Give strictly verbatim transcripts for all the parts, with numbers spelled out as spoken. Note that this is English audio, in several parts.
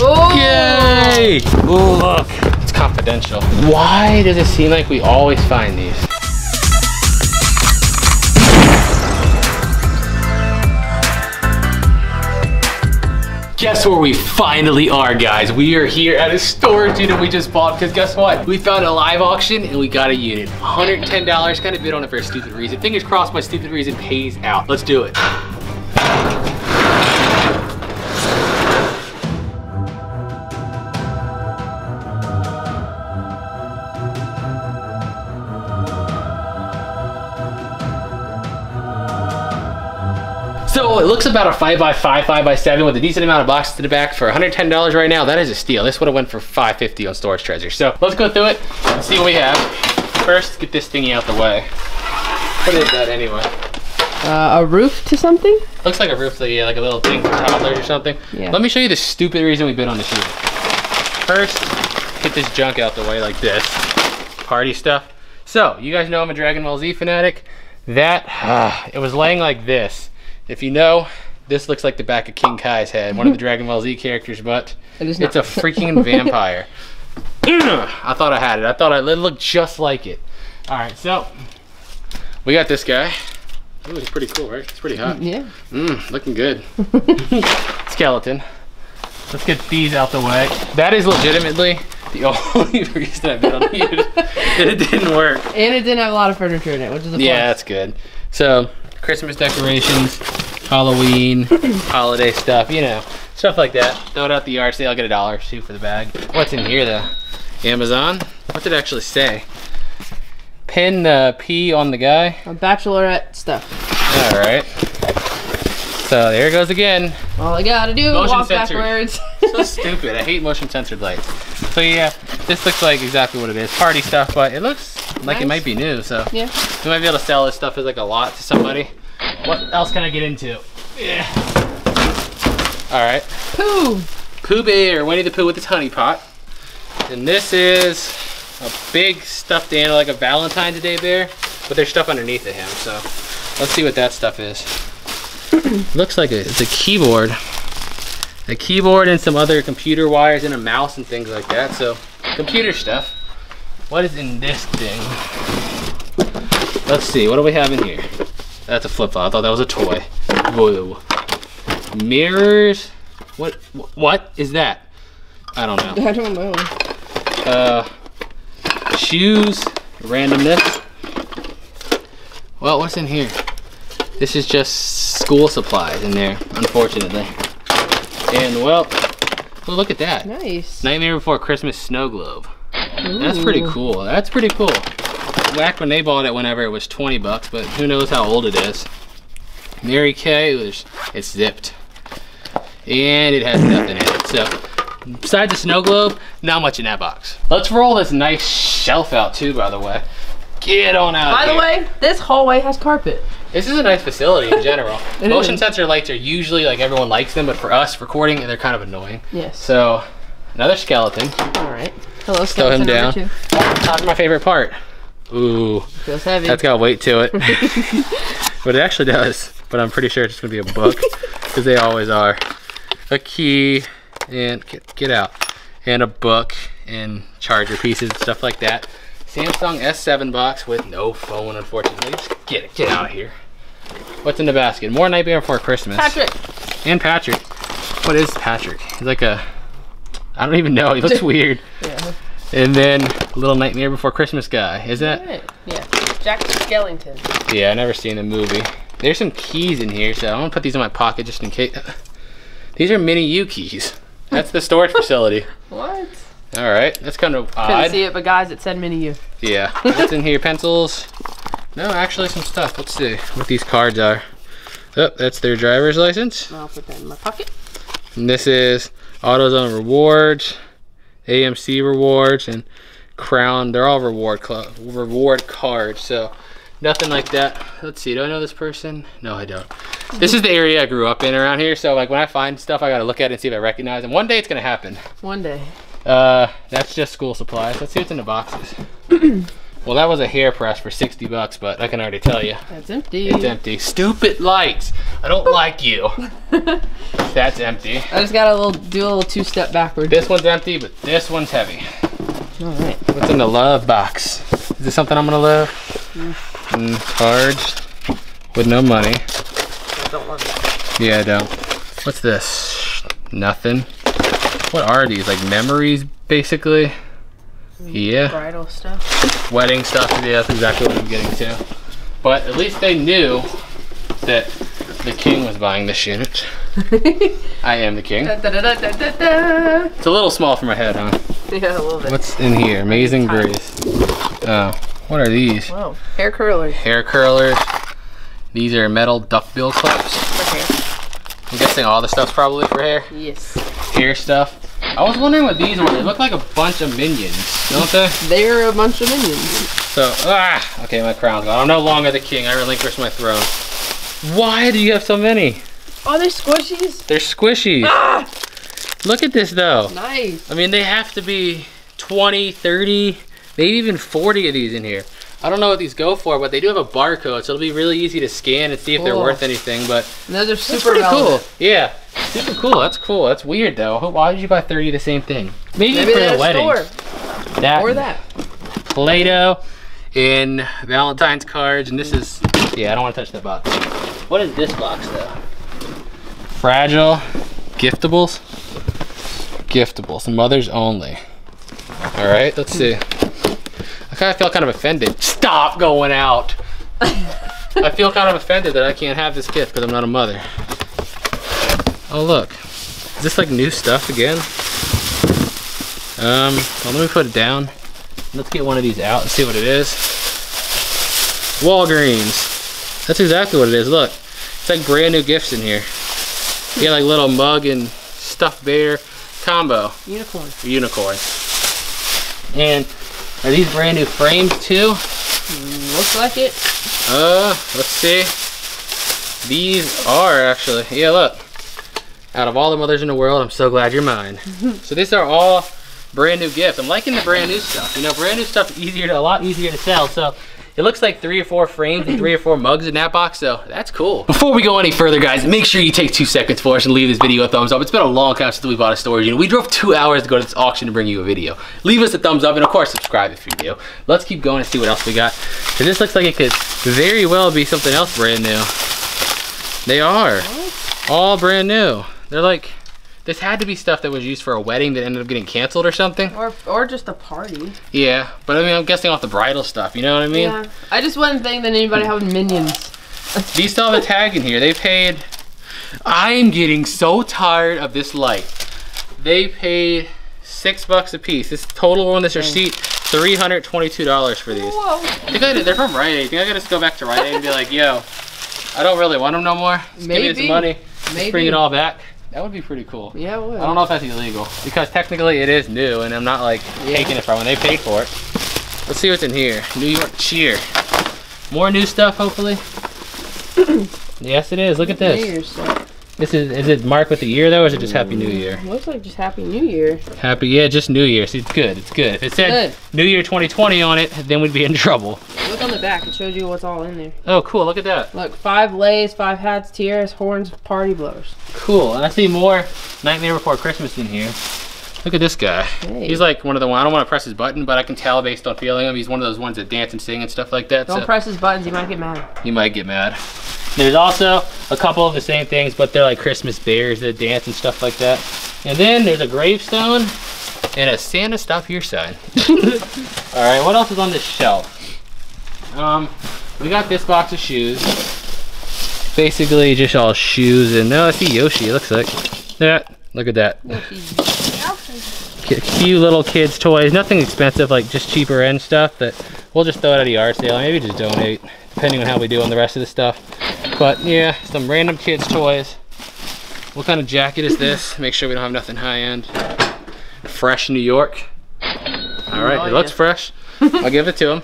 Oh! Yay! Ooh, look, it's confidential. Why does it seem like we always find these? Guess where we finally are, guys. We are here at a storage unit we just bought because guess what? We found a live auction and we got a unit. one hundred ten dollars, kind of bid on it for a stupid reason. Fingers crossed my stupid reason pays out. Let's do it. So it looks about a five by five, five by seven with a decent amount of boxes to the back for one hundred ten dollars right now. That is a steal. This would have went for five fifty on Storage Treasure. So let's go through it and see what we have. First, get this thingy out the way. What is that anyway? Uh, a roof to something? Looks like a roof to, yeah, like a little thing for toddlers or something. Yeah. Let me show you the stupid reason we bid on this unit. First, get this junk out the way like this. Party stuff. So you guys know I'm a Dragon Ball Z fanatic. That, uh, it was laying like this. If you know, this looks like the back of King Kai's head, one of the Dragon Ball Z characters, but it's a freaking vampire. I thought I had it. I thought I, it looked just like it. All right, so we got this guy. Ooh, he's pretty cool, right? It's pretty hot. Yeah. Mmm, looking good. Skeleton. Let's get these out the way. That is legitimately the only reason I bid on you. That it didn't work. And it didn't have a lot of furniture in it, which is a yeah, plus. That's good. So Christmas decorations, Halloween, holiday stuff, you know, stuff like that. Throw it out the yard sale, I'll get a dollar or two for the bag. What's in here though? Amazon? What's it actually say? Pin the P on the guy. A bachelorette stuff. All right. So there it goes again. All I gotta do is walk backwards. So stupid, I hate motion censored lights. So yeah, this looks like exactly what it is. Party stuff, but it looks like nice. It might be new, so yeah. We might be able to sell this stuff as like a lot to somebody. What else can I get into? Yeah. All right. Pooh. Pooh Bear, Winnie the Pooh with his honey pot. And this is a big stuffed animal, like a Valentine's Day bear, but there's stuff underneath of him. So let's see what that stuff is. Looks like a, it's a keyboard. A keyboard and some other computer wires and a mouse and things like that. So computer stuff. What is in this thing? Let's see, what do we have in here? That's a flip-flop, I thought that was a toy. Whoa. Mirrors? What, what is that? I don't know. I don't know. Uh, shoes, randomness. Well, what's in here? This is just school supplies in there, unfortunately. And well, well look at that. Nice. Nightmare Before Christmas snow globe. Ooh. That's pretty cool. That's pretty cool. Back when they bought it, whenever it was twenty bucks, but who knows how old it is. Mary Kay, it's zipped. And it has nothing in it. So, besides the snow globe, not much in that box. Let's roll this nice shelf out too, by the way. Get on out By the here. way, this hallway has carpet. This is a nice facility in general. Motion is. sensor lights are usually, like everyone likes them, but for us recording, they're kind of annoying. Yes. So, another skeleton. All right. Hello, throw him down. That's my favorite part. Ooh, feels heavy. That's got weight to it. But it actually does. But I'm pretty sure it's just gonna be a book because they always are. A key and get, get out. And a book and charger pieces and stuff like that. Samsung S seven box with no phone, unfortunately. Just get it, get out of here. What's in the basket? More Nightmare Before Christmas. Patrick. And Patrick. What is Patrick? He's like a, I don't even know, he looks weird. Yeah. And then Little Nightmare Before Christmas guy, isn't it? Yeah, Jack Skellington. Yeah, I never seen the movie. There's some keys in here, so I'm gonna put these in my pocket just in case. These are mini U keys. That's the storage facility. What? All right, that's kind of odd. Couldn't see it, but guys, it said mini U. Yeah, what's in here? Pencils? No, actually some stuff. Let's see what these cards are. Oh, that's their driver's license. I'll put that in my pocket. And this is AutoZone rewards, A M C rewards, and Crown. They're all reward club, reward cards, so nothing like that. Let's see, do I know this person? No, I don't. This is the area I grew up in around here, so like when I find stuff, I gotta look at it and see if I recognize them. One day it's gonna happen. One day. Uh, that's just school supplies. Let's see what's in the boxes. Well, that was a hair press for sixty bucks, but I can already tell you. That's empty. It's empty. Stupid lights. I don't like you. That's empty. I just got a little, do a little two-step backwards. This one's empty, but this one's heavy. All right. What's in the love box? Is this something I'm gonna love? Mm. Mm, cards with no money. I don't love that. Yeah, I don't. What's this? Nothing. What are these? Like memories, basically? Yeah. Bridal stuff. Wedding stuff. Yeah, that's exactly what I'm getting to. But at least they knew that the king was buying this unit. I am the king. Da, da, da, da, da, da. It's a little small for my head, huh? Yeah, a little bit. What's in here? Amazing Grace. Oh, what are these? Whoa. Hair curlers. Hair curlers. These are metal duckbill clips. For hair. I'm guessing all the stuff's probably for hair. Yes. Hair stuff. I was wondering what these were. They look like a bunch of minions, don't they? They're a bunch of minions. So, ah, okay, my crown's gone. I'm no longer the king. I relinquish my throne. Why do you have so many? Oh, they're squishies. They're squishies. Ah! Look at this, though. Nice. I mean, they have to be twenty, thirty, maybe even forty of these in here. I don't know what these go for, but they do have a barcode, so it'll be really easy to scan and see if cool. they're worth anything. But and those are super cool. Yeah, super cool. That's cool. That's weird though. Why did you buy thirty of the same thing? Maybe, Maybe for the wedding. Store. That or that. Play-Doh and Valentine's cards, and this is yeah. I don't want to touch that box. What is this box though? Fragile, giftables, giftables, mothers only. All right, let's see. I feel kind of offended. Stop going out. I feel kind of offended that I can't have this gift because I'm not a mother. Oh look, is this like new stuff again? Um, well, let me put it down. Let's get one of these out and see what it is. Walgreens. That's exactly what it is. Look, it's like brand new gifts in here. You get like little mug and stuffed bear combo. Unicorn. Unicorn. And. Are these brand new frames too? Looks like it. Uh, let's see. These are actually, yeah look. Out of all the mothers in the world, I'm so glad you're mine. So these are all brand new gifts. I'm liking the brand new stuff. You know, brand new stuff is easier to, a lot easier to sell. So it looks like three or four frames and three or four mugs in that box, so that's cool. Before we go any further, guys, make sure you take two seconds for us and leave this video a thumbs up. It's been a long time since we bought a storage unit. We drove two hours to go to this auction to bring you a video. Leave us a thumbs up and, of course, subscribe if you're new. Let's keep going and see what else we got. So this looks like it could very well be something else brand new. They are all brand new. They're like, this had to be stuff that was used for a wedding that ended up getting canceled or something. Or or just a party. Yeah, but I mean, I'm guessing off the bridal stuff, you know what I mean? Yeah, I just wasn't thinking that anybody had minions. These still have a tag in here. They paid, I'm getting so tired of this light. They paid six bucks a piece. This total on this receipt, three hundred twenty-two dollars for these. Whoa. I think I did, they're from Rite Aid. I think I gotta just go back to Rite Aid and be like, yo, I don't really want them no more. Just Maybe. give me some money, Maybe. Just bring it all back. That would be pretty cool. Yeah, it would. I don't know if that's illegal because technically it is new and I'm not like yeah. taking it from when they paid for it. Let's see what's in here. New York cheer. More new stuff, hopefully. Yes, it is. Look at this. New Year's stuff. This is, is it marked with the year though or is it just Happy New Year? It looks like just Happy New Year. Happy, yeah, just New Year. See, it's good, it's good. If it said good. New Year twenty twenty on it, then we'd be in trouble. Look on the back, it shows you what's all in there. Oh, cool, look at that. Look, five lays, five hats, tiaras, horns, party blowers. Cool, and I see more Nightmare Before Christmas in here. Look at this guy. Hey. He's like one of the ones, I don't want to press his button, but I can tell based on feeling him, he's one of those ones that dance and sing and stuff like that. Don't so. press his buttons, he might get mad. He might get mad. There's also a couple of the same things, but they're like Christmas bears that dance and stuff like that. And then there's a gravestone and a Santa Stop Here sign. All right, what else is on this shelf? Um, we got this box of shoes. Basically just all shoes and no, oh, I see Yoshi, it looks like. Yeah, look at that. Cute little kids toys, nothing expensive, like just cheaper end stuff that we'll just throw it at a yard sale, maybe just donate, depending on how we do on the rest of the stuff. But yeah, some random kids toys. What kind of jacket is this? Make sure we don't have nothing high end. Fresh New York. All right, oh, it yeah. looks fresh. I'll give it to him.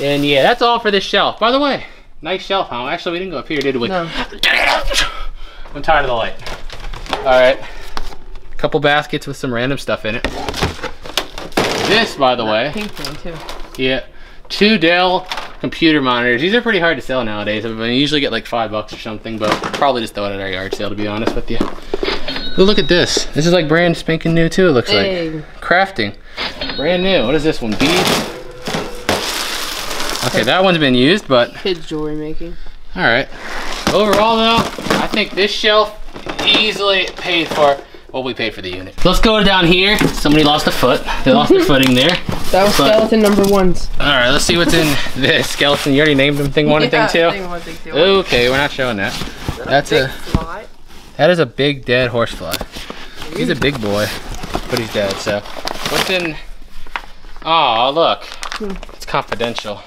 And yeah, that's all for this shelf. By the way, nice shelf, huh? Actually, we didn't go up here, did we? No. I'm tired of the light. All right, a couple baskets with some random stuff in it. This, by the that way. Pink one too. Yeah, Two Dell computer monitors. These are pretty hard to sell nowadays. I mean, I usually get like five bucks or something, but probably just throw it at our yard sale, to be honest with you. But look at this. This is like brand spanking new too, it looks hey. like. Crafting. Brand new. What is this one? Beads? Okay, that one's been used, but... Kids jewelry making. All right. Overall though, I think this shelf easily paid for what we paid for the unit. Let's go down here. Somebody lost a foot. They lost their footing there. That was but, skeleton number ones. All right, let's see what's in this skeleton. You already named them thing one and yeah, thing two? Thing one, thing two. Okay, we're not showing that. that That's a, a that is a big dead horsefly. Jeez. He's a big boy, but he's dead, so. What's in, oh, look. Hmm. It's confidential,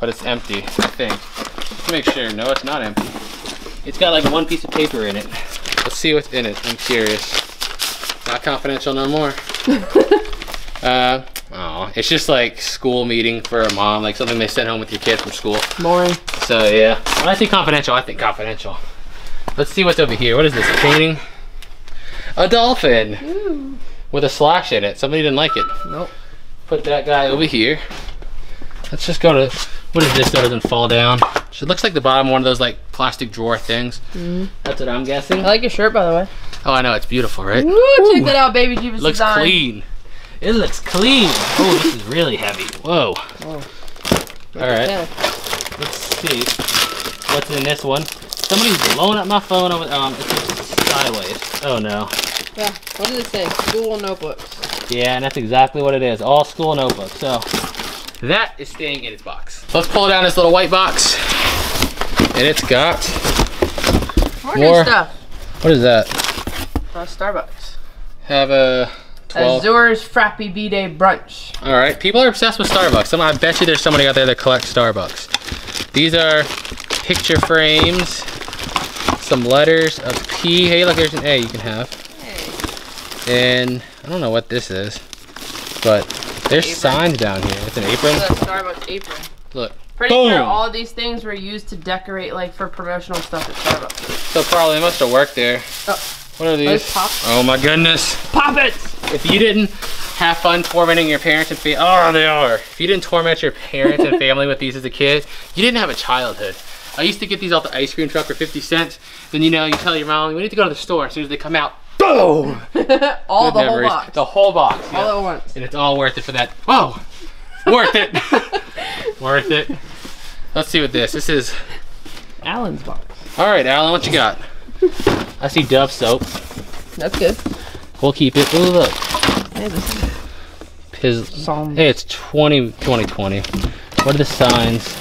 but it's empty, I think. Let's make sure, no, it's not empty. It's got like one piece of paper in it. Let's see what's in it, I'm curious. Not confidential no more. uh, oh, it's just like school meeting for a mom, like something they sent home with your kid from school. Boring. So yeah, when I say confidential, I think confidential. Let's see what's over here. What is this, a painting? A dolphin. Ooh. With a slash in it, somebody didn't like it. Nope. Put that guy over here. Let's just go to, what is this that doesn't fall down? So it looks like the bottom of one of those like plastic drawer things. Mm-hmm. That's what I'm guessing. I like your shirt, by the way. Oh, I know, it's beautiful, right? Ooh, Ooh. Check that out, baby Jeebus. Looks design. clean. It looks clean. Oh, this is really heavy. Whoa. Oh. All right. Let's see what's in this one. Somebody's blowing up my phone. Over, um, it's sideways. Oh no. Yeah. What does it say? School notebooks. Yeah, and that's exactly what it is. All school notebooks. So that is staying in its box. Let's pull down this little white box. And it's got more, more stuff. What is that? Uh, Starbucks. Have a twelve. Azur's Frappy B-Day Brunch. All right, people are obsessed with Starbucks. I bet you there's somebody out there that collects Starbucks. These are picture frames, some letters, a P. Hey, look, there's an A you can have. Hey. And I don't know what this is, but there's apron. signs down here. It's an apron. Look, Starbucks apron. Look. Pretty Boom. sure all of these things were used to decorate, like, for promotional stuff at Starbucks. So probably must have worked there. Oh. What are these? Oh my goodness. Poppets! If you didn't have fun tormenting your parents and family, oh, they are. If you didn't torment your parents and family with these as a kid, you didn't have a childhood. I used to get these off the ice cream truck for fifty cents. Then, you know, you tell your mom, we need to go to the store. As soon as they come out, boom! all the memories. whole box. The whole box. Yeah. All at once. And it's all worth it for that. Whoa! Worth it. Worth it. Let's see what this. This is Alan's box. All right, Alan, what you got? I see Dove soap. That's good. We'll keep it. Ooh, look. Hey, this is Piz hey, it's twenty twenty. What are the signs?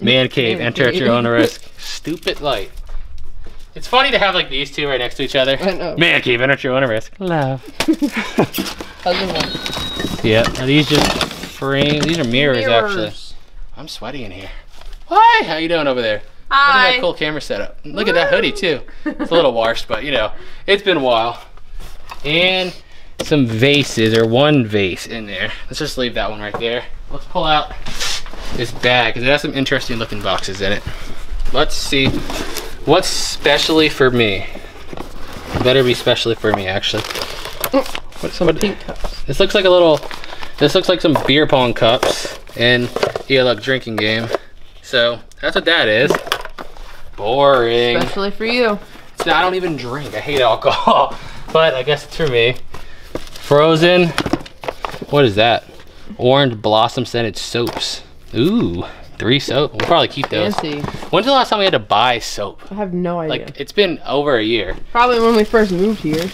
Man cave. Enter at your own risk. Stupid light. It's funny to have like these two right next to each other. I know. Man cave, enter at your own risk. Love. Husband. Yeah. Are these just frames? These are mirrors, mirrors, actually. I'm sweaty in here. Hi. How you doing over there? Hi. Look at that cool camera setup. Look Woo. at that hoodie too. It's a little washed, but you know, it's been a while. And some vases, or one vase in there. Let's just leave that one right there. Let's pull out this bag because it has some interesting looking boxes in it. Let's see. What's specially for me? Better be specially for me, actually. What's some pink cups? This looks like a little. This looks like some beer pong cups, and yeah, look, drinking game. So that's what that is. Boring. Especially for you. So I don't even drink. I hate alcohol, but I guess it's for me. Frozen. What is that? Orange blossom scented soaps. Ooh. Three soap. We'll probably keep those. Fancy. When's the last time we had to buy soap? I have no idea. Like, it's been over a year. Probably when we first moved here.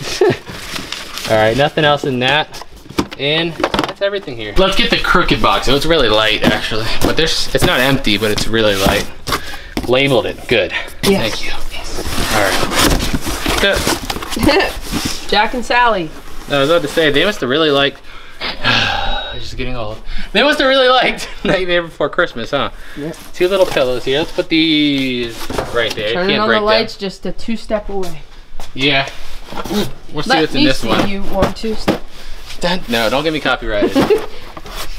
All right, nothing else in that. And that's everything here. Let's get the crooked box. It was really light, actually. But there's, it's not empty, but it's really light. Labeled it. Good. Yes. Thank you. Yes. All right. Jack and Sally. I was about to say, they must have really liked... Just getting old. They must have really liked Nightmare Before Christmas, huh? Yep. Two little pillows here. Let's put these right there. Turning on the lights, just a two-step away. Yeah. Ooh, we'll see what's in this one. Let me see you one two-step. No, don't get me copyrighted.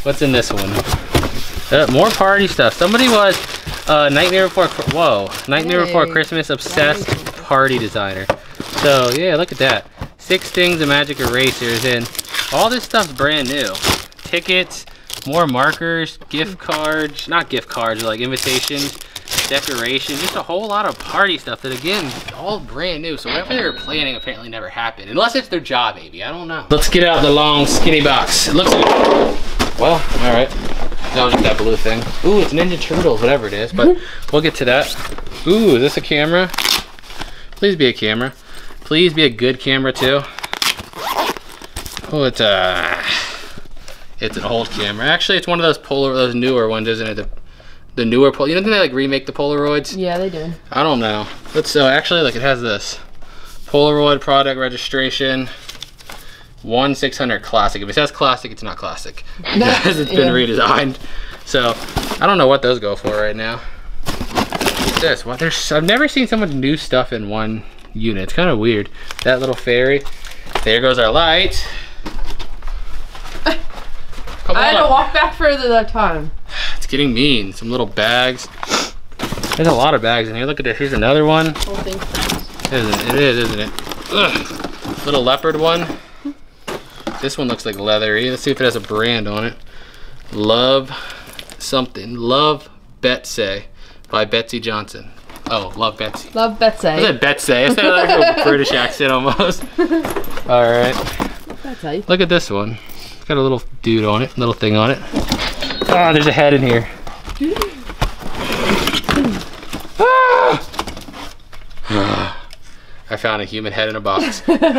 What's in this one? Uh, more party stuff. Somebody was uh, Nightmare Before. Whoa, Nightmare hey. Before Christmas obsessed party designer. So yeah, look at that. Six things of magic erasers, and all this stuff's brand new. Tickets, More markers, gift cards, not gift cards, like invitations, decoration, just a whole lot of party stuff that, again, all brand new. So whatever they were planning apparently never happened. Unless it's their job, maybe. I don't know. Let's get out the long, skinny box. It looks like, well, all right. That was just that blue thing. Ooh, it's Ninja Turtles, whatever it is, but we'll get to that. Ooh, is this a camera? Please be a camera. Please be a good camera, too. Oh, it's a... It's an old camera. Actually, it's one of those Polaroid, those newer ones, isn't it? The, the newer Polaroid. You know, didn't they like remake the Polaroids? Yeah, they do. I don't know. Let's so actually, like, it has this Polaroid product registration one six hundred classic. If it says classic, it's not classic because it's been yeah. redesigned. So I don't know what those go for right now. What's this? What? There's I've never seen so much new stuff in one unit. It's kind of weird. That little fairy. There goes our light. Come I had on. to walk back further that time. It's getting mean. Some little bags. There's a lot of bags in here. Look at this. Here's another one. Whole thing isn't it? It is, isn't it? Ugh. Little leopard one. This one looks like leathery. Let's see if it has a brand on it. Love something. Love Betsy by Betsy Johnson. Oh, Love Betsy. Love Betsy. I said Betsy. I said like a British accent almost. All right. Betsy. Look at this one. Got a little dude on it, little thing on it. Ah, oh, there's a head in here. Ah! Ah. I found a human head in a box. Looks like a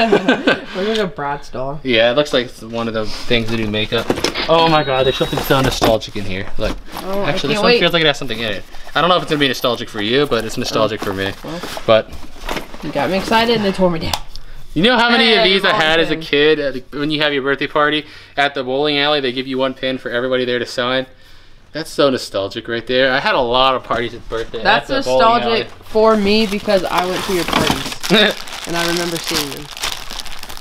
Bratz doll. Yeah, it looks like one of the things that do makeup. Oh my God, there's something so nostalgic in here. Look, oh, actually, this one wait. feels like it has something in it. I don't know if it's gonna be nostalgic for you, but it's nostalgic oh. for me. Well, but you got me excited and they tore me down. You know how many hey, of these I had as a kid at the, when you have your birthday party at the bowling alley, they give you one pin for everybody there to sign? That's so nostalgic right there. I had a lot of parties at birthday. That's at the nostalgic for me because I went to your parties and I remember seeing them.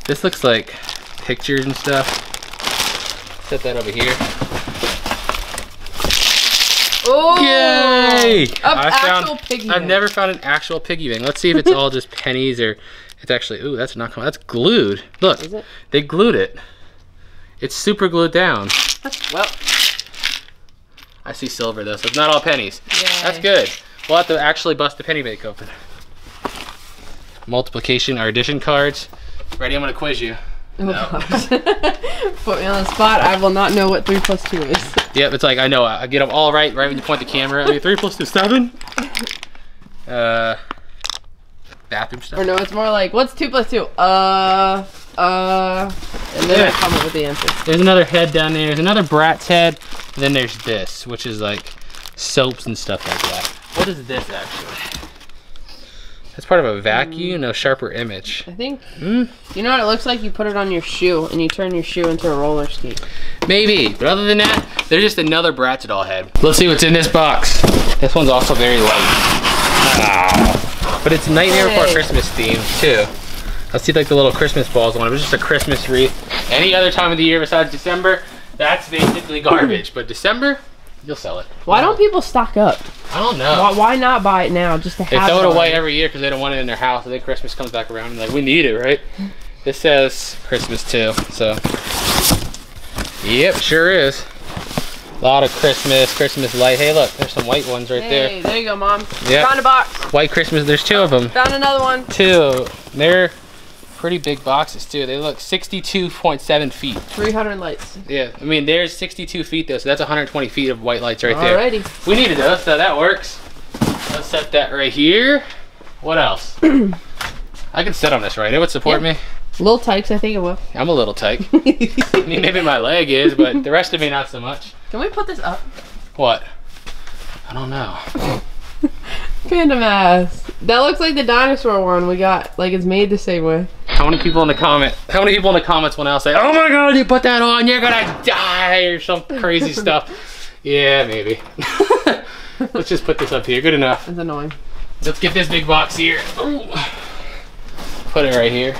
This looks like pictures and stuff. Set that over here. Oh, yay! I found, actual piggy I've bank. never found an actual piggy bank. Let's see if it's all just pennies or it's actually, ooh, that's not coming. That's glued. Look, is it? They glued it. It's super glued down. Well, I see silver though, so it's not all pennies. Yay. That's good. We'll have to actually bust the penny bank open. Multiplication or addition cards. Ready? I'm gonna quiz you. Oh, no. Put me on the spot. I will not know what three plus two is. Yep, it's like I know. I get them all right. Right when you point the camera. I mean, three plus two, seven. Uh. Bathroom stuff. Or no, it's more like, what's two plus two? Uh, uh, and then yeah. I come up with the answer. There's another head down there. There's another Bratz head. And then there's this, which is like soaps and stuff like that. What is this actually? That's part of a vacuum, mm. no Sharper Image. I think, mm. you know what it looks like? You put it on your shoe and you turn your shoe into a roller skate. Maybe, but other than that, they're just another Bratz doll head. Let's see what's in this box. This one's also very light. Wow. But it's Nightmare Before Christmas themed too. I see like the little Christmas balls on it. It was just a Christmas wreath. Any other time of the year besides December, that's basically garbage. But December, you'll sell it. Why don't people stock up? I don't know. Why, why not buy it now just to have it? They throw it away every year because they don't want it in their house. And then Christmas comes back around and like, we need it, right? This says Christmas too, so. Yep, sure is. A lot of Christmas, Christmas light. Hey, look, there's some white ones right hey, there. Hey, there you go, Mom. Yep. Found a box. White Christmas, there's two of them. Found another one. Two. They're pretty big boxes, too. They look sixty-two point seven feet. three hundred lights. Yeah, I mean, there's sixty-two feet, though, so that's one hundred twenty feet of white lights right there. Alrighty. We needed those, so that works. Let's set that right here. What else? I can sit on this, right? It would support yep. me. Little tykes, I think it will. I'm a little tyke. I mean, maybe my leg is, but the rest of me, not so much. Can we put this up? What? I don't know. Panda mask. That looks like the dinosaur one we got. Like it's made the same way. How many people in the comment? How many people in the comments will now say, "Oh my God, you put that on, you're gonna die" or some crazy stuff? Yeah, maybe. Let's just put this up here. Good enough. It's annoying. Let's get this big box here. Ooh. Put it right here.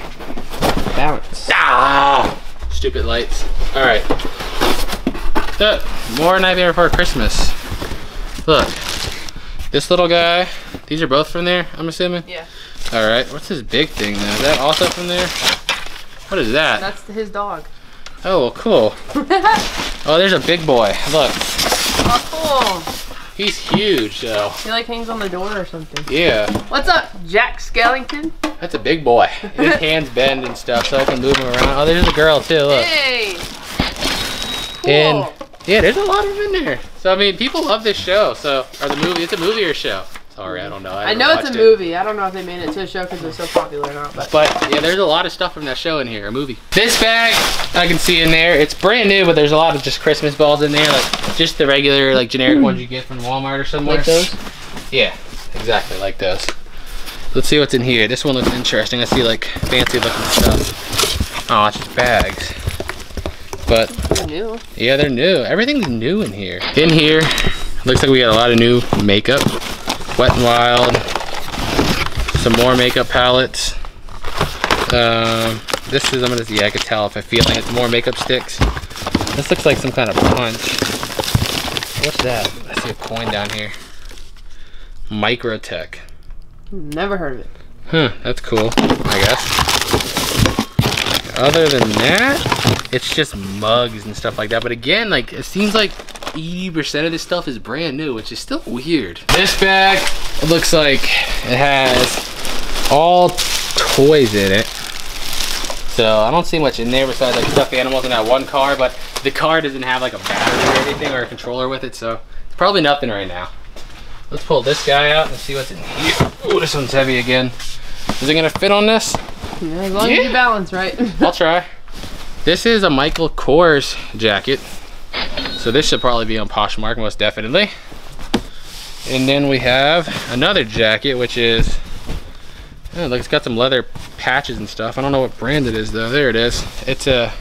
Bounce. Ah! Stupid lights. All right. Look, more Nightmare Before Christmas. Look, this little guy, these are both from there, I'm assuming? Yeah. All right, what's this big thing though? Is that also from there? What is that? That's his dog. Oh, cool. Oh, there's a big boy. Look. Oh, cool. He's huge, though. He like hangs on the door or something. Yeah. What's up, Jack Skellington? That's a big boy. His hands bend and stuff, so I can move him around. Oh, there's a girl too. Look. Hey. Cool. And yeah, there's a lot of them in there. So I mean, people love this show. So, or the movie. It's a movie or show. Sorry, I don't know. I, I know it's a movie. It. I don't know if they made it to a show because it's so popular or not. But. but yeah, there's a lot of stuff from that show in here, a movie. This bag, I can see in there. It's brand new, but there's a lot of just Christmas balls in there. Like just the regular, like generic ones you get from Walmart or somewhere. Like those? Yeah, exactly like those. Let's see what's in here. This one looks interesting. I see like fancy looking stuff. Oh, it's just bags. But they're new. Yeah, they're new. Everything's new in here. In here, looks like we got a lot of new makeup. Wet n Wild, some more makeup palettes. Um, this is, I'm gonna see, I can tell if I feel like it's more makeup sticks. This looks like some kind of punch. What's that? I see a coin down here. Microtech. Never heard of it. Huh, that's cool, I guess. Other than that, it's just mugs and stuff like that. But again, like, it seems like eighty percent of this stuff is brand new, which is still weird. This bag, it looks like it has all toys in it. So I don't see much in there besides like stuffed animals in that one car, but the car doesn't have like a battery or anything or a controller with it, so it's probably nothing right now. Let's pull this guy out and see what's in here. Oh, this one's heavy again. Is it gonna fit on this? Yeah, as long yeah. as you balance right. I'll try. This is a Michael Kors jacket. So this should probably be on Poshmark, most definitely. And then we have another jacket, which is, oh, look, it's got some leather patches and stuff. I don't know what brand it is though. There it is. It's a,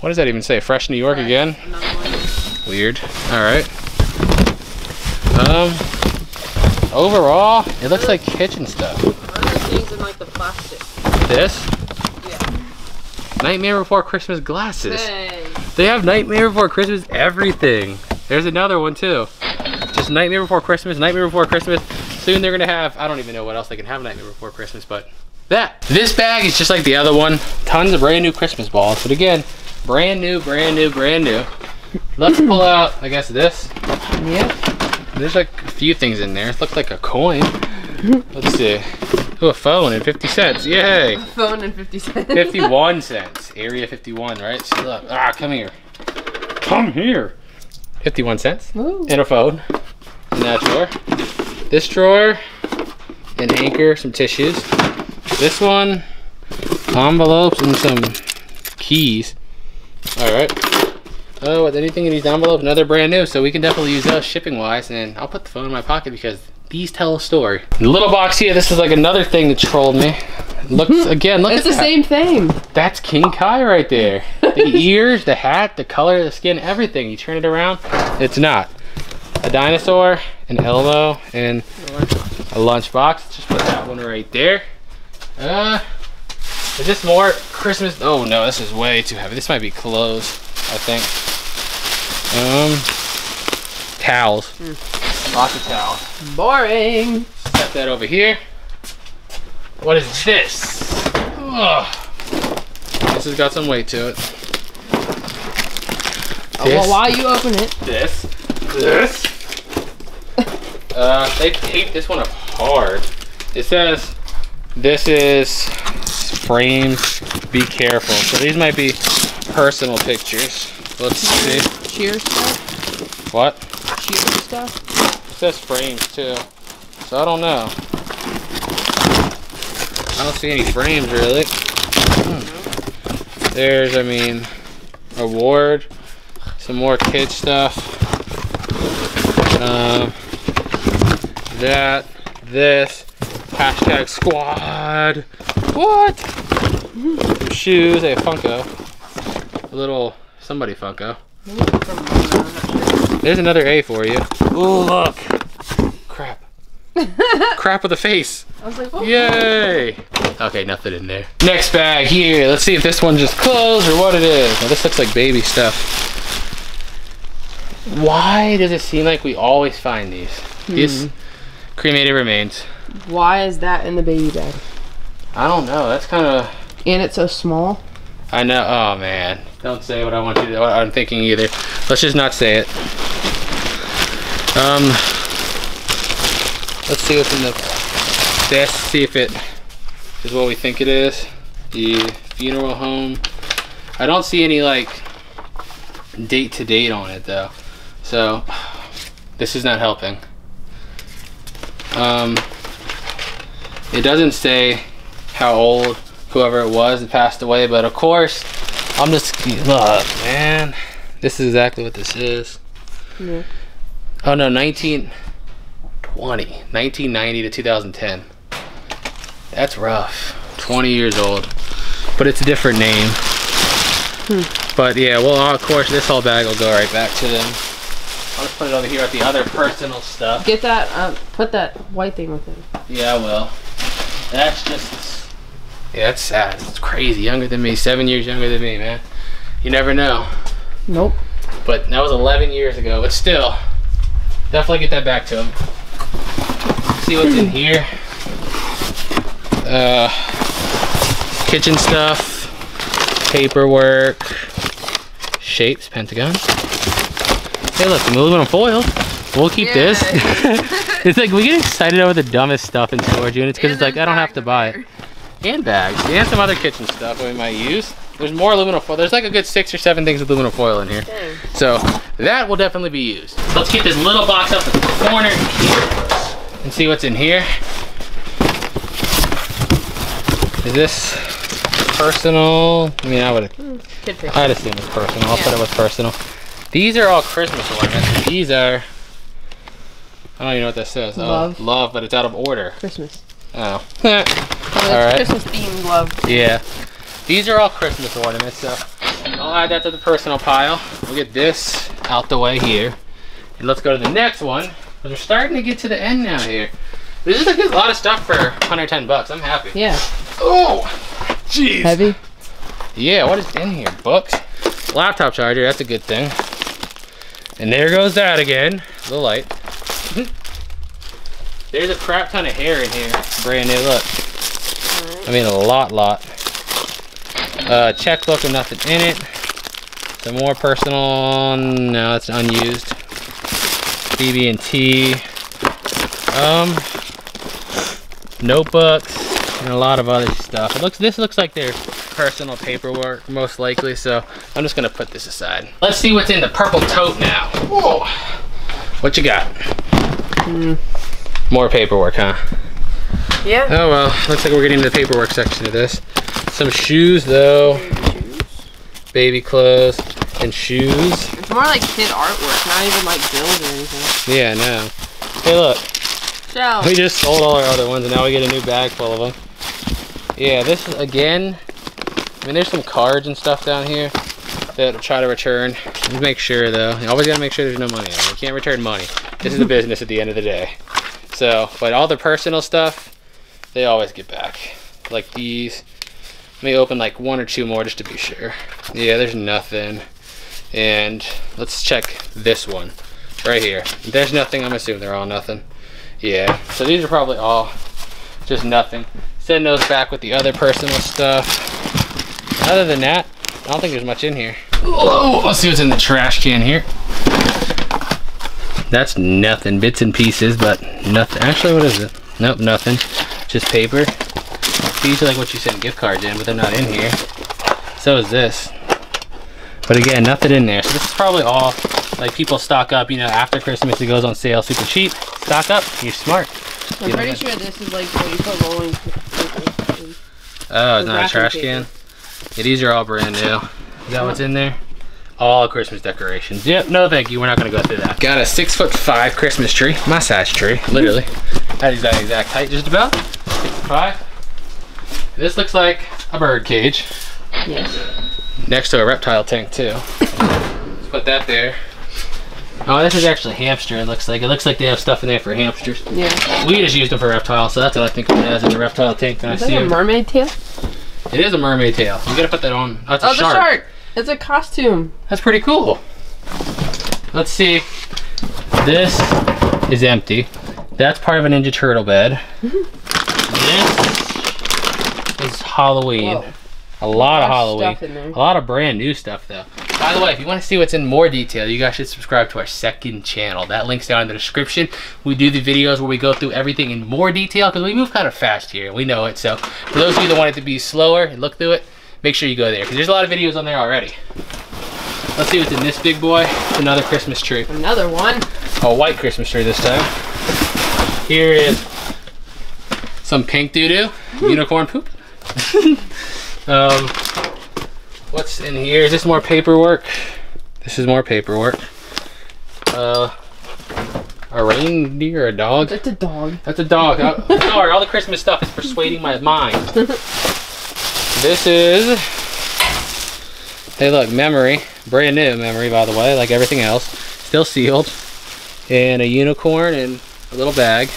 what does that even say? Fresh New York right. again? Weird. All right. Um, overall, it looks like kitchen stuff. What are the things in like the plastic? This? Yeah. Nightmare Before Christmas glasses. Hey. They have Nightmare Before Christmas everything. There's another one too. Just Nightmare Before Christmas, Nightmare Before Christmas. Soon they're gonna have, I don't even know what else they can have Nightmare Before Christmas, but that. This bag is just like the other one. Tons of brand new Christmas balls, but again, brand new, brand new, brand new. Let's pull out, I guess this. Yeah. There's like a few things in there. It looks like a coin. Let's see. Oh, a phone and fifty cents, yay. A phone and fifty cents. fifty-one cents, area fifty-one, right? So look, ah, come here. Come here. fifty-one cents, ooh. And a phone in that drawer. This drawer, an anchor, some tissues. This one, envelopes and some keys. All right. Oh, with anything in these envelopes, another brand new, so we can definitely use those shipping-wise, and I'll put the phone in my pocket because these tell a story. The little box here, this is like another thing that trolled me. Looks, again, look it's at It's the that. same thing. That's King Kai right there. The ears, the hat, the color of the skin, everything. You turn it around, it's not. A dinosaur, an Elmo, and a lunchbox. Just put that one right there. Uh, is this more Christmas? Oh no, this is way too heavy. This might be clothes, I think. Um, towels. Mm. Lots of towels. Boring. Set that over here. What is this? Ugh. This has got some weight to it. This, oh, well, while you open it. This. This. uh, they taped this one up hard. It says, this is frames, be careful. So these might be personal pictures. Let's see. Cheer stuff? What? Cheer stuff? It says frames too, so I don't know. I don't see any frames really. Hmm. There's, I mean, award, some more kid stuff. Um, that, this, hashtag squad. What? Some shoes, a Funko, a little somebody Funko. There's another A for you. Oh, look. Crap. Crap with a face. I was like, oh. Yay. Okay, nothing in there. Next bag here. Let's see if this one just closed or what it is. Now, this looks like baby stuff. Why does it seem like we always find these? Mm-hmm. These cremated remains. Why is that in the baby bag? I don't know. That's kind of... And it's so small. I know. Oh man, don't say what I want you to, what I'm thinking either. Let's just not say it. Um, let's see what's in the desk. See if it is what we think it is. The funeral home. I don't see any like date to date on it though, so this is not helping. Um, it doesn't say how old whoever it was that passed away, but of course, I'm just, look, man, this is exactly what this is. Yeah. Oh no, nineteen twenty, nineteen ninety to two thousand ten. That's rough. twenty years old, but it's a different name. Hmm. But yeah, well, of course, this whole bag will go right back to them. I'll just put it over here at the other personal stuff. Get that, uh, put that white thing with it. Yeah, I will. That's just, yeah, that's sad. It's crazy. Younger than me, seven years younger than me, man. You never know. Nope. But that was eleven years ago, but still, definitely get that back to him. See what's in here. Uh, kitchen stuff, paperwork, shapes, pentagon. Hey, look, some aluminum foil. We'll keep yeah. this. It's like we get excited over the dumbest stuff in storage units because it's like I don't have to buy it. And bags. And some other kitchen stuff we might use. There's more aluminum foil. There's like a good six or seven things with aluminum foil in here. Okay. So that will definitely be used. Let's get this little box up in the corner here and see what's in here. Is this personal? I mean, I would have, I'd assume it's personal. I'll yeah. put it with personal. These are all Christmas ornaments. These are, I don't even know what that says. Love. Oh, love, but it's out of order. Christmas. Oh. Well, all right. Christmas themed love. Yeah. These are all Christmas ornaments, so I'll add that to the personal pile. We'll get this out the way here. And let's go to the next one. We're starting to get to the end now here. This is a lot of stuff for a hundred ten bucks. I'm happy. Yeah. Oh, jeez. Heavy? Yeah, what is in here? Books? Laptop charger, that's a good thing. And there goes that again, the light. There's a crap ton of hair in here, brand new, look. Right. I mean, a lot, lot. Uh, checkbook with nothing in it. Some more personal, no, it's unused. B B and T. Um, notebooks, and a lot of other stuff. It looks, this looks like they're personal paperwork, most likely, so I'm just gonna put this aside. Let's see what's in the purple tote now. Whoa. What you got? Mm. More paperwork, huh? Yeah. Oh well, looks like we're getting to the paperwork section of this. Some shoes though. Baby shoes. Baby clothes and shoes. It's more like kid artwork, not even like bills or anything. Yeah, no. Hey look. So. We just sold all our other ones and now we get a new bag full of them. Yeah, this is, again, I mean, there's some cards and stuff down here that try to return. Just make sure though, you always gotta make sure there's no money on it. You can't return money. This is a business at the end of the day. So, but all the personal stuff, they always get back. Like these, let me open like one or two more just to be sure. Yeah, there's nothing. And let's check this one right here. If there's nothing, I'm assuming they're all nothing. Yeah, so these are probably all just nothing. Send those back with the other personal stuff. Other than that, I don't think there's much in here. Oh, let's see what's in the trash can here. That's nothing, bits and pieces, but nothing. Actually, what is it? Nope, nothing. Just paper. These are like what you send gift cards in, but they're not in here. So is this. But again, nothing in there. So this is probably all, like people stock up, you know, after Christmas it goes on sale super cheap. Stock up, you're smart. I'm you pretty sure that. This is like what you put rolling paper. Oh, it's not a trash paper. Can? Yeah, these are all brand new. Is that what's in there? All Christmas decorations. Yep, no thank you, we're not gonna go through that. Got a six foot five Christmas tree. My size tree, literally. That is that exact height, just about. Six foot five. This looks like a bird cage. Yes. Next to a reptile tank too. Let's put that there. Oh, this is actually hamster, it looks like. It looks like they have stuff in there for hamsters. Yeah. We just used them for reptiles, so that's what I think it has in the reptile tank. Is that a mermaid tail? It is a mermaid tail. You gotta put that on. Oh, it's a oh, shark. shark. It's a costume. That's pretty cool. Let's see. This is empty. That's part of a Ninja Turtle bed. Mm-hmm. This is Halloween. Whoa. A lot of Halloween stuff in there. A lot of brand new stuff though. By the way, if you want to see what's in more detail, you guys should subscribe to our second channel. That link's down in the description. We do the videos where we go through everything in more detail because we move kind of fast here. We know it. So for those of you that want it to be slower and look through it, make sure you go there because there's a lot of videos on there already. Let's see what's in this big boy. It's another Christmas tree. Another one. A white Christmas tree this time. Here is some pink doo-doo, unicorn poop. Um, what's in here? Is this more paperwork? This is more paperwork. Uh, a reindeer, a dog? That's a dog. That's a dog. I, sorry, all the Christmas stuff is persuading my mind. This is, hey look, memory. Brand new memory, by the way, like everything else. Still sealed. And a unicorn and a little bag.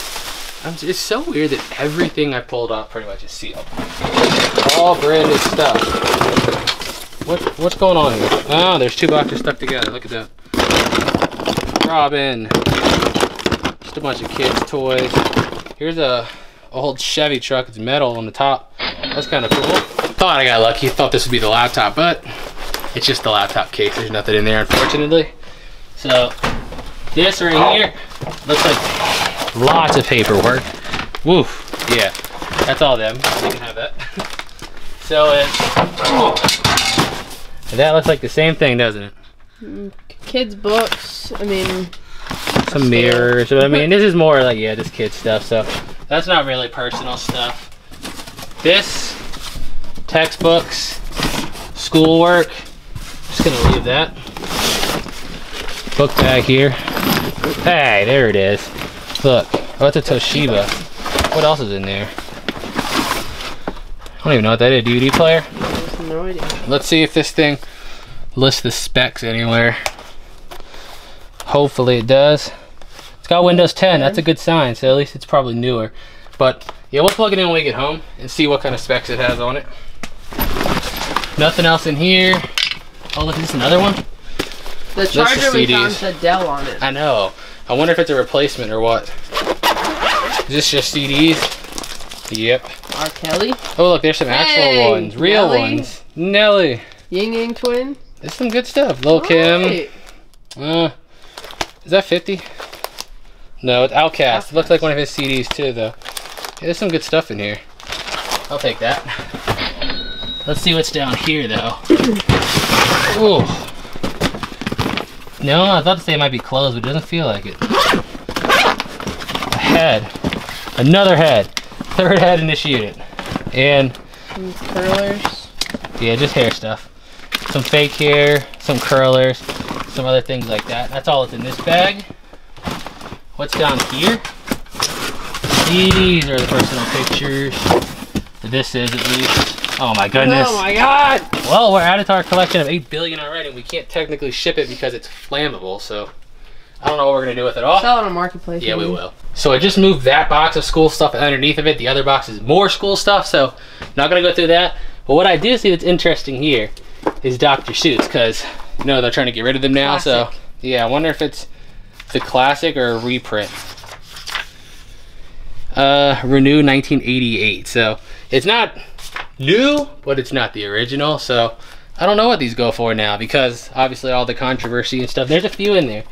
I'm, it's so weird that everything I pulled off pretty much is sealed. All brand new stuff. What, what's going on here? Oh, there's two boxes stuck together. Look at that. Robin. Just a bunch of kids' toys. Here's a old Chevy truck. It's metal on the top. That's kind of cool. Thought I got lucky. Thought this would be the laptop, but it's just the laptop case. There's nothing in there, unfortunately. So this right here looks like lots of paperwork. Woof. Yeah, that's all them. They can have that. So it's, that looks like the same thing, doesn't it? Kids books. I mean, some mirrors. But I mean, this is more like, yeah, just kids stuff. So that's not really personal stuff. This, textbooks, schoolwork. Just gonna leave that. Book bag here. Hey, there it is. Look, oh, it's a Toshiba. What else is in there? I don't even know what that is. A D V D player? No idea. Let's see if this thing lists the specs anywhere. Hopefully it does. It's got Windows ten. That's a good sign, so at least it's probably newer. But yeah, we'll plug it in when we get home and see what kind of specs it has on it. Nothing else in here. Oh, look, is this another one? The charger we found said Dell on it. I know. I wonder if it's a replacement or what. Is this just C Ds? Yep. R. Kelly. Oh look, there's some hey, actual ones, real Nelly. ones. Nelly. Ying Yang Twins. There's some good stuff. Lil' Kim. Uh, is that fifty? No, it's Outkast. Outkast. It looks like one of his C Ds too, though. Yeah, there's some good stuff in here. I'll take that. Let's see what's down here, though. Ooh. No, I thought to say it might be closed, but it doesn't feel like it. A head. Another head. Third head initiated. And some curlers. Yeah, just hair stuff. Some fake hair, some curlers, some other things like that. That's all that's in this bag. What's down here? These are the personal pictures. This is at least. Oh my goodness. Oh my god! Well, we're added to our collection of eight billion already, and we can't technically ship it because it's flammable, so I don't know what we're gonna do with it all. Sell it on Marketplace. Yeah, maybe. We will. So I just moved that box of school stuff underneath of it. The other box is more school stuff, so not gonna go through that. But what I do see that's interesting here is Doctor Seuss, because you know they're trying to get rid of them now, classic. So yeah, I wonder if it's the classic or a reprint. Uh, Renew nineteen eighty-eight, so it's not new, but it's not the original, so I don't know what these go for now because obviously all the controversy and stuff. There's a few in there.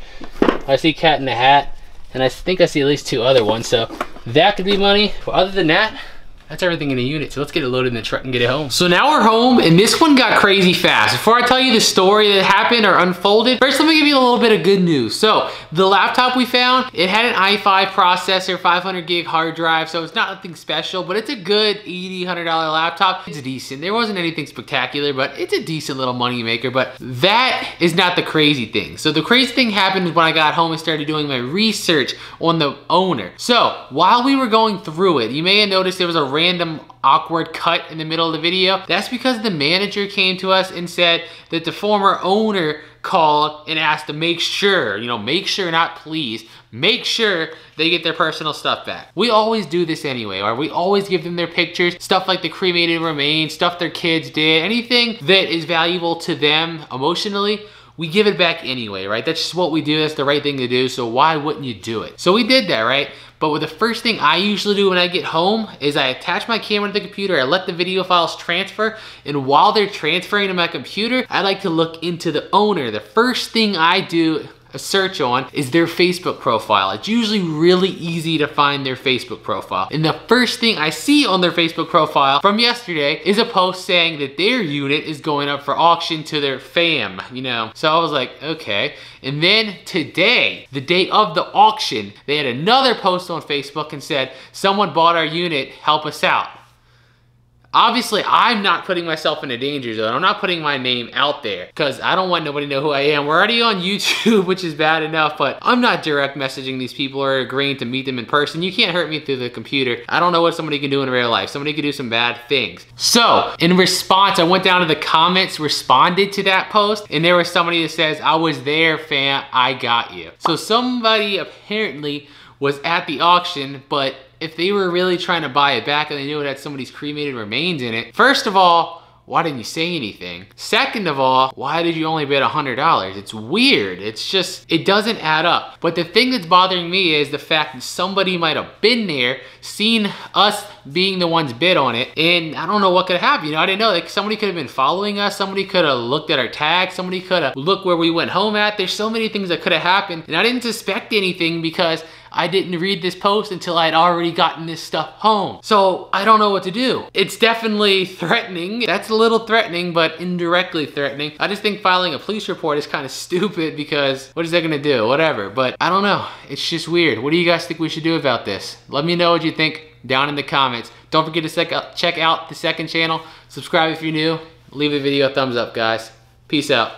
I see Cat in the Hat, and I think I see at least two other ones, so that could be money. But other than that, that's everything in the unit, so let's get it loaded in the truck and get it home. So now we're home, and this one got crazy fast. Before I tell you the story that happened or unfolded, first let me give you a little bit of good news. So the laptop we found, it had an i five processor, five hundred gig hard drive, so it's not nothing special, but it's a good eighty, one hundred dollar laptop. It's decent. There wasn't anything spectacular, but it's a decent little money maker, but that is not the crazy thing. So the crazy thing happened when I got home and started doing my research on the owner. So while we were going through it, you may have noticed there was a random awkward cut in the middle of the video. That's because the manager came to us and said that the former owner called and asked to make sure, you know, make sure, not please, make sure they get their personal stuff back. We always do this anyway, or we always give them their pictures, stuff like the cremated remains, stuff their kids did, anything that is valuable to them emotionally. we give it back anyway, right? That's just what we do. That's the right thing to do. So why wouldn't you do it? So we did that, right? But with the first thing I usually do when I get home is I attach my camera to the computer, I let the video files transfer, and while they're transferring to my computer, I like to look into the owner. The first thing I do a search on is their Facebook profile. It's usually really easy to find their Facebook profile. And the first thing I see on their Facebook profile from yesterday is a post saying that their unit is going up for auction to their fam, you know? So I was like, okay. And then today, the day of the auction, they had another post on Facebook and said, someone bought our unit, help us out. Obviously, I'm not putting myself in a danger zone. I'm not putting my name out there because I don't want nobody to know who I am. We're already on YouTube, which is bad enough, but I'm not direct messaging these people or agreeing to meet them in person. You can't hurt me through the computer. I don't know what somebody can do in real life. Somebody could do some bad things. So, in response, I went down to the comments, responded to that post, and there was somebody that says, I was there, fam, I got you. So somebody apparently was at the auction, but if they were really trying to buy it back and they knew it had somebody's cremated remains in it, first of all, why didn't you say anything? Second of all, why did you only bid one hundred dollars? It's weird. It's just, it doesn't add up. But the thing that's bothering me is the fact that somebody might have been there, seen us being the ones bid on it, and I don't know what could happen. You know, I didn't know. Like, somebody could have been following us. Somebody could have looked at our tag. Somebody could have looked where we went home at. There's so many things that could have happened, and I didn't suspect anything because I didn't read this post until I had already gotten this stuff home. So I don't know what to do. It's definitely threatening. That's a little threatening, but indirectly threatening. I just think filing a police report is kind of stupid because what is that gonna do? Whatever, but I don't know. It's just weird. What do you guys think we should do about this? Let me know what you think down in the comments. Don't forget to check out the second channel. Subscribe if you're new. Leave the video a thumbs up, guys. Peace out.